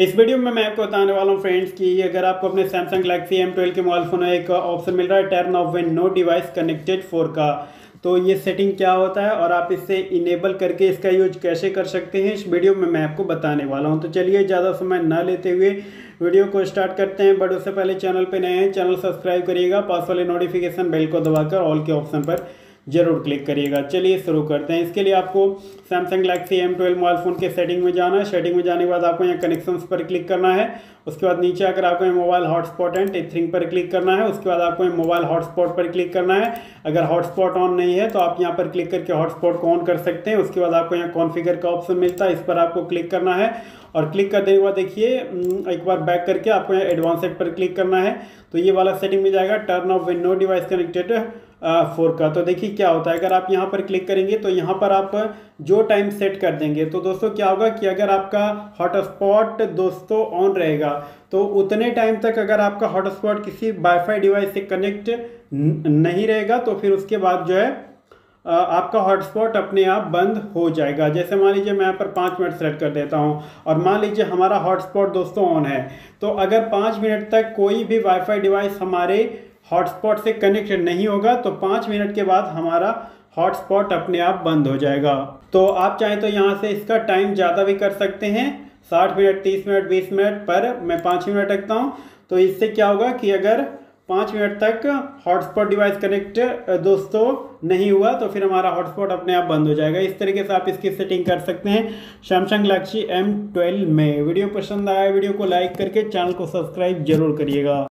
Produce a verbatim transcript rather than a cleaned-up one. इस वीडियो में मैं आपको बताने वाला हूँ फ्रेंड्स कि अगर आपको अपने सैमसंग गैलेक्सी एम ट्वेल्व के मोबाइल फ़ोन में एक ऑप्शन मिल रहा है turn off when no device connected for का, तो ये सेटिंग क्या होता है और आप इसे इनेबल करके इसका यूज कैसे कर सकते हैं इस वीडियो में मैं आपको बताने वाला हूं। तो चलिए ज़्यादा समय ना लेते हुए वीडियो को स्टार्ट करते हैं। बट उससे पहले चैनल पे नए हैं, चैनल सब्सक्राइब करिएगा, पास वाले नोटिफिकेशन बेल को दबाकर ऑल के ऑप्शन पर जरूर क्लिक करिएगा। चलिए शुरू करते हैं। इसके लिए आपको Samsung Galaxy M twelve mobile phone के सेटिंग में जाना है। सेटिंग में जाने के बाद आपको यहाँ कनेक्शंस पर क्लिक करना है। उसके बाद नीचे आकर आपको मोबाइल हॉटस्पॉट एंड एथिंग पर क्लिक करना है। उसके बाद आपको मोबाइल हॉटस्पॉट पर क्लिक करना है। अगर हॉटस्पॉट ऑन नहीं है तो आप यहाँ पर क्लिक करके हॉटस्पॉट को ऑन कर सकते हैं। उसके बाद आपको यहाँ कॉन्फिगर का ऑप्शन मिलता है, इस पर आपको क्लिक करना है और क्लिक कर देने के बाद देखिए एक बार बैक करके आपको यहाँ एडवांस सेट पर क्लिक करना है। तो ये वाला सेटिंग मिल जाएगा turn off when no device connected for का। तो देखिए क्या होता है, अगर आप यहाँ पर क्लिक करेंगे तो यहाँ पर आप जो टाइम सेट कर देंगे तो दोस्तों क्या होगा कि अगर आपका हॉटस्पॉट दोस्तों ऑन रहेगा तो उतने टाइम तक अगर आपका हॉटस्पॉट किसी वाईफाई डिवाइस से कनेक्ट नहीं रहेगा तो फिर उसके बाद जो है आपका हॉटस्पॉट अपने आप बंद हो जाएगा। जैसे मान लीजिए मैं यहाँ पर पाँच मिनट सेलेक्ट कर देता हूँ और मान लीजिए हमारा हॉटस्पॉट दोस्तों ऑन है, तो अगर पाँच मिनट तक कोई भी वाईफाई डिवाइस हमारे हॉटस्पॉट से कनेक्ट नहीं होगा तो पाँच मिनट के बाद हमारा हॉटस्पॉट अपने आप बंद हो जाएगा। तो आप चाहें तो यहाँ से इसका टाइम ज़्यादा भी कर सकते हैं, साठ मिनट, तीस मिनट, बीस मिनट, पर मैं पाँच मिनट रखता हूँ। तो इससे क्या होगा कि अगर पाँच मिनट तक हॉटस्पॉट डिवाइस कनेक्ट दोस्तों नहीं हुआ तो फिर हमारा हॉटस्पॉट अपने आप बंद हो जाएगा। इस तरीके से आप इसकी सेटिंग कर सकते हैं सैमसंग गैलेक्सी एम ट्वेल्व में। वीडियो पसंद आया वीडियो को लाइक करके चैनल को सब्सक्राइब जरूर करिएगा।